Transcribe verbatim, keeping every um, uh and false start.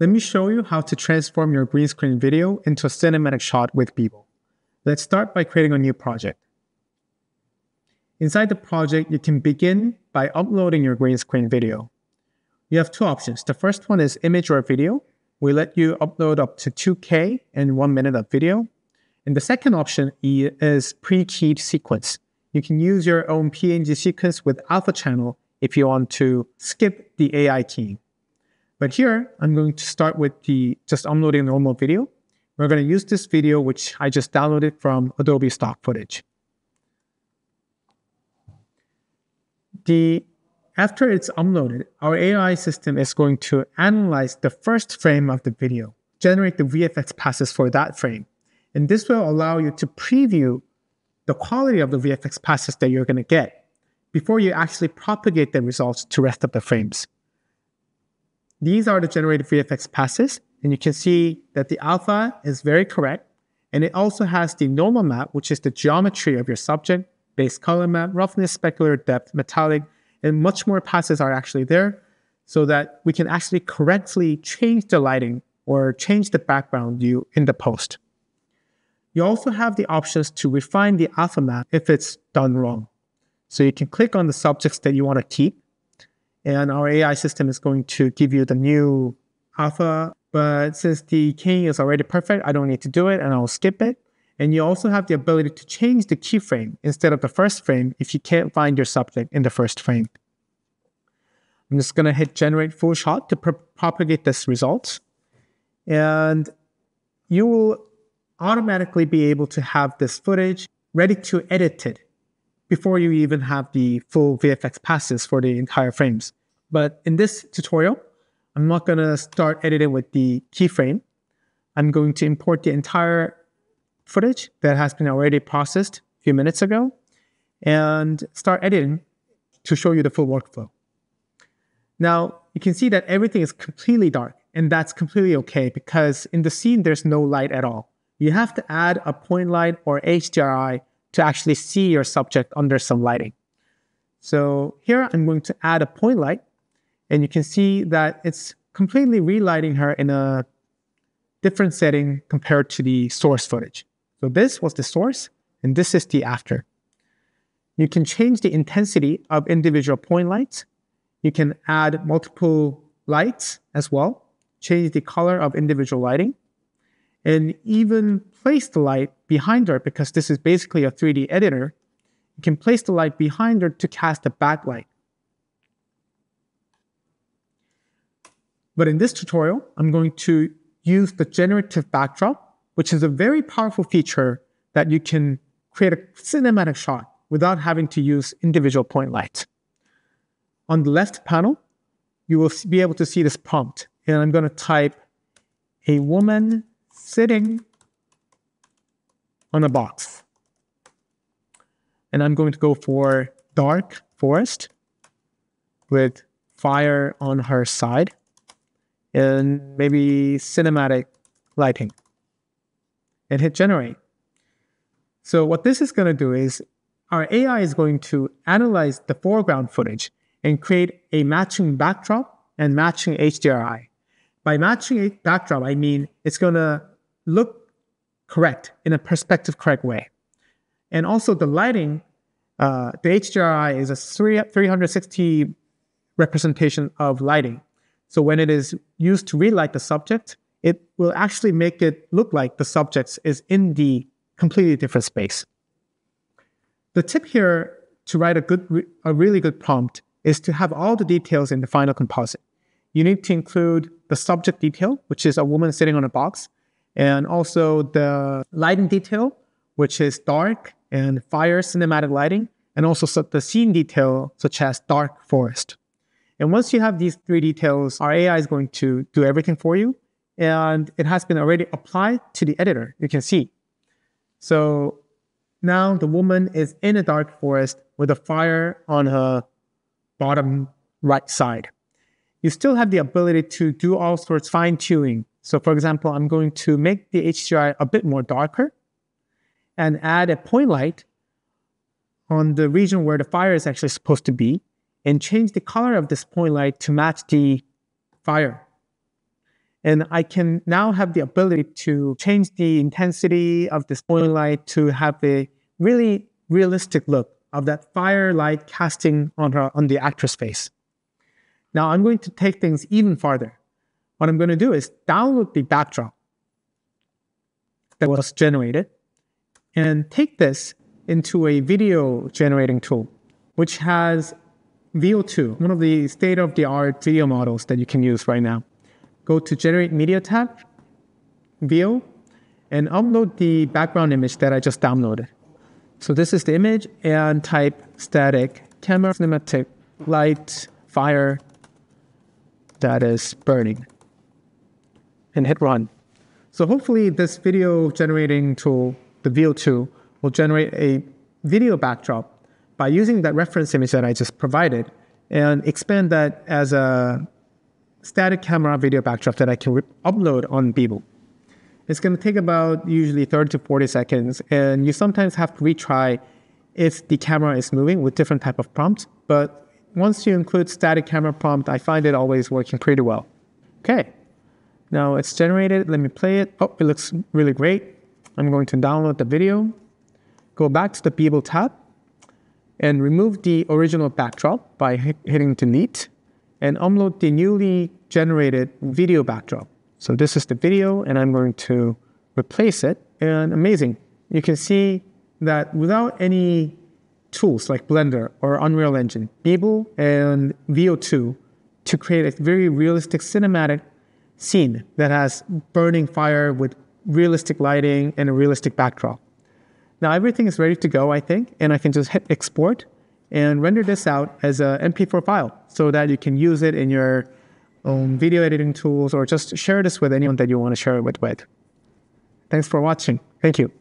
Let me show you how to transform your green screen video into a cinematic shot with Beeble. Let's start by creating a new project. Inside the project, you can begin by uploading your green screen video. You have two options. The first one is image or video. We let you upload up to two K and one minute of video. And the second option is pre-keyed sequence. You can use your own P N G sequence with alpha channel if you want to skip the A I keying. But here, I'm going to start with the just uploading normal video. We're going to use this video, which I just downloaded from Adobe stock footage. The, after it's uploaded, our A I system is going to analyze the first frame of the video, generate the V F X passes for that frame. And this will allow you to preview the quality of the V F X passes that you're going to get before you actually propagate the results to rest of the frames. These are the generated V F X passes, and you can see that the alpha is very correct, and it also has the normal map, which is the geometry of your subject, base color map, roughness, specular depth, metallic, and much more passes are actually there, so that we can actually correctly change the lighting or change the background view in the post. You also have the options to refine the alpha map if it's done wrong. So you can click on the subjects that you want to keep, and our A I system is going to give you the new alpha. But since the keying is already perfect, I don't need to do it, and I'll skip it. And you also have the ability to change the keyframe instead of the first frame if you can't find your subject in the first frame. I'm just going to hit generate full shot to pro propagate this result. And you will automatically be able to have this footage ready to edit it before you even have the full V F X passes for the entire frames. But in this tutorial, I'm not going to start editing with the keyframe. I'm going to import the entire footage that has been already processed a few minutes ago and start editing to show you the full workflow. Now, you can see that everything is completely dark, and that's completely okay because in the scene, there's no light at all. You have to add a point light or H D R I to actually see your subject under some lighting. So here I'm going to add a point light, and you can see that it's completely relighting her in a different setting compared to the source footage. So this was the source, and this is the after. You can change the intensity of individual point lights. You can add multiple lights as well, change the color of individual lighting, and even place the light behind her, because this is basically a three D editor. You can place the light behind her to cast a backlight. But in this tutorial, I'm going to use the generative backdrop, which is a very powerful feature that you can create a cinematic shot without having to use individual point lights. On the left panel, you will be able to see this prompt, and I'm going to type a woman sitting on a box. And I'm going to go for dark forest with fire on her side and maybe cinematic lighting, and hit generate. So what this is going to do is our A I is going to analyze the foreground footage and create a matching backdrop and matching H D R I. By matching a backdrop, I mean it's going to look correct in a perspective correct way. And also the lighting, uh, the H D R I is a three sixty representation of lighting. So when it is used to relight the subject, it will actually make it look like the subject is in the completely different space. The tip here to write a, good, a really good prompt is to have all the details in the final composite. You need to include the subject detail, which is a woman sitting on a box, and also the lighting detail, which is dark and fire cinematic lighting, and also the scene detail, such as dark forest. And once you have these three details, our A I is going to do everything for you, and it has been already applied to the editor, you can see. So now the woman is in a dark forest with a fire on her bottom right side. You still have the ability to do all sorts of fine-tuning. So for example, I'm going to make the H D R I a bit more darker and add a point light on the region where the fire is actually supposed to be, and change the color of this point light to match the fire. And I can now have the ability to change the intensity of this point light to have a really realistic look of that fire light casting on, her, on the actress face. Now I'm going to take things even farther. What I'm going to do is download the backdrop that was generated and take this into a video generating tool, which has Veo two, one of the state-of-the-art video models that you can use right now. Go to Generate Media tab, Veo, and upload the background image that I just downloaded. So this is the image, and type static camera cinematic light fire that is burning, and hit run. So hopefully this video generating tool, the Veo two, will generate a video backdrop by using that reference image that I just provided and expand that as a static camera video backdrop that I can upload on Beeble. It's going to take about usually thirty to forty seconds, and you sometimes have to retry if the camera is moving with different type of prompts. But once you include static camera prompt, I find it always working pretty well. Okay, now it's generated. Let me play it. Oh, it looks really great. I'm going to download the video, go back to the Beeble tab, and remove the original backdrop by hitting Delete, and upload the newly generated video backdrop. So this is the video, and I'm going to replace it. And amazing, you can see that without any tools like Blender or Unreal Engine, Beeble and Veo two to create a very realistic cinematic scene that has burning fire with realistic lighting and a realistic backdrop. Now everything is ready to go, I think, and I can just hit export and render this out as an M P four file so that you can use it in your own video editing tools, or just share this with anyone that you want to share it with. Thanks for watching. Thank you.